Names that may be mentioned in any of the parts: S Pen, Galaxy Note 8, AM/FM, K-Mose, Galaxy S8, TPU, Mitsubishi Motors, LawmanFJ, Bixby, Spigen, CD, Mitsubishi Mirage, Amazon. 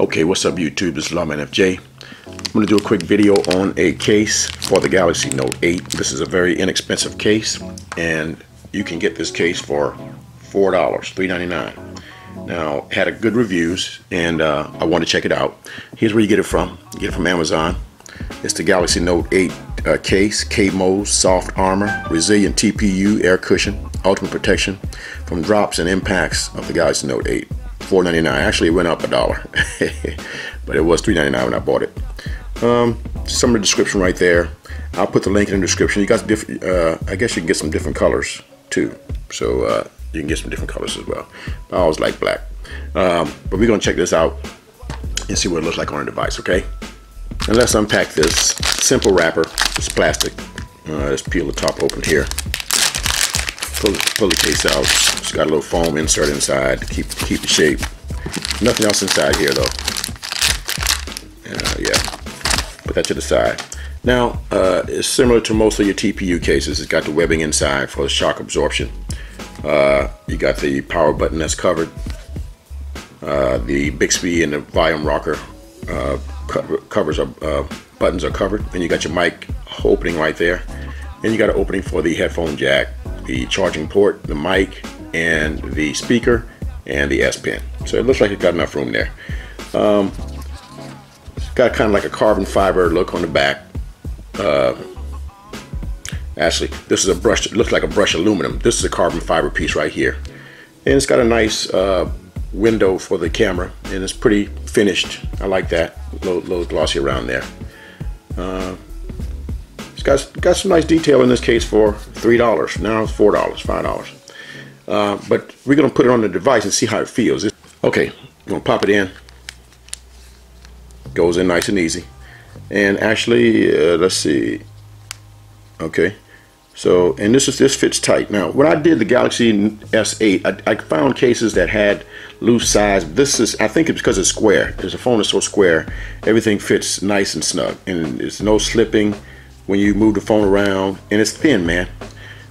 Okay, what's up YouTube, this is LawmanFJ. I'm going to do a quick video on a case for the Galaxy Note 8. This is a very inexpensive case, and you can get this case for $4, $3.99. Now, had a good reviews, and I want to check it out. Here's where you get it from. You get it from Amazon. It's the Galaxy Note 8 case, K-Mose, soft armor, resilient TPU, air cushion, ultimate protection from drops and impacts of the Galaxy Note 8. $4.99. Actually, it went up $1, but it was $3.99 when I bought it. Some of the description right there. I'll put the link in the description. You got different. I guess you can get some different colors too. So you can get some different colors as well. I always like black. But we're gonna check this out and see what it looks like on a device. Okay. And let's unpack this simple wrapper. It's plastic. Let's peel the top open here. Pull the case out. It's got a little foam insert inside to keep the shape. Nothing else inside here though. Yeah, put that to the side. Now, it's similar to most of your TPU cases. It's got the webbing inside for the shock absorption. You got the power button that's covered. The Bixby and the volume rocker buttons are covered. And you got your mic opening right there. And you got an opening for the headphone jack, the charging port, the mic, and the speaker, and the S Pen. So it looks like it got enough room there. It's got kind of like a carbon fiber look on the back. Actually, this is a brushed, it looks like a brushed aluminum. This is a carbon fiber piece right here. And it's got a nice window for the camera, and it's pretty finished. I like that, a little glossy around there. It's got some nice detail in this case for $3. Now it's $4, $5. But we're going to put it on the device and see how it feels. Okay, I'm going to pop it in. Goes in nice and easy. And actually, let's see. Okay, so, and this fits tight. Now, when I did the Galaxy S8, I found cases that had loose sides. This is, I think it's because it's square. Because the phone is so square, everything fits nice and snug. And there's no slipping when you move the phone around, and it's thin, man.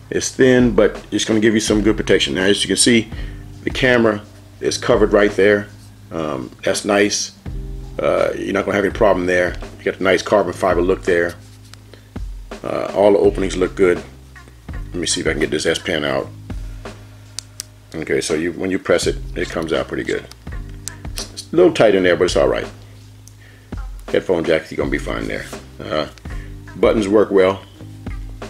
It's thin, but it's gonna give you some good protection. Now, as you can see, the camera is covered right there. That's nice. You're not gonna have any problem there. You got a nice carbon fiber look there. All the openings look good. Let me see if I can get this S Pen out. Okay, so when you press it, it comes out pretty good. It's a little tight in there, but it's all right. Headphone jack, you're gonna be fine there. Buttons work well.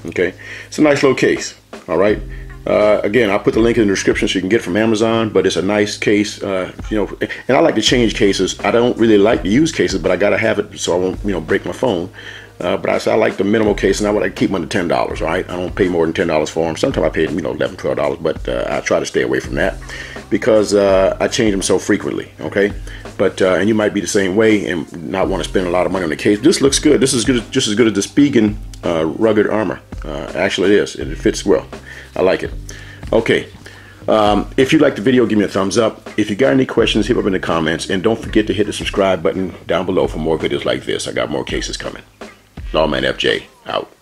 Okay, it's a nice little case. All right, again, I'll put the link in the description so you can get it from Amazon, but it's a nice case. You know, and I like to change cases. I don't really like to use cases, but I gotta have it so I won't, you know, break my phone. But I like the minimal case, and I would keep them under $10. All right, I don't pay more than $10 for them. Sometimes I pay, you know, $11, $12, but I try to stay away from that because I change them so frequently. Okay, but and you might be the same way and not want to spend a lot of money on the case. This looks good. This is good, just as good as the Spigen rugged armor. Actually, it is, and it fits well. I like it. Okay. If you liked the video, give me a thumbs up. If you got any questions, hit up in the comments, and don't forget to hit the subscribe button down below for more videos like this. I got more cases coming. LawmanFJ out.